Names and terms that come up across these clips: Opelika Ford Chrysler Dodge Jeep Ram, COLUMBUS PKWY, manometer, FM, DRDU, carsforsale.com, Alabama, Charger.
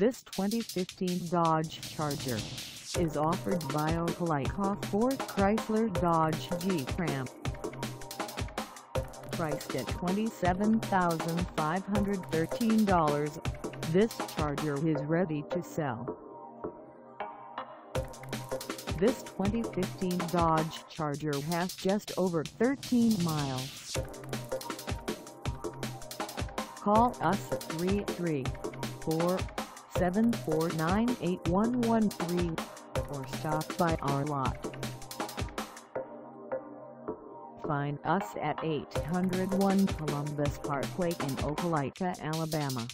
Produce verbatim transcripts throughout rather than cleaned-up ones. This twenty fifteen Dodge Charger is offered by Opelika Ford Chrysler Dodge Jeep Ram. Priced at twenty-seven thousand five hundred thirteen dollars, this Charger is ready to sell. This twenty fifteen Dodge Charger has just over thirteen miles. Call us at three three four, seven four nine, eight one one three or stop by our lot. Find us at eight hundred one Columbus Parkway in Opelika, Alabama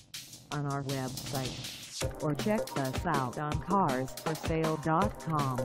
on our website, or check us out on cars for sale dot com.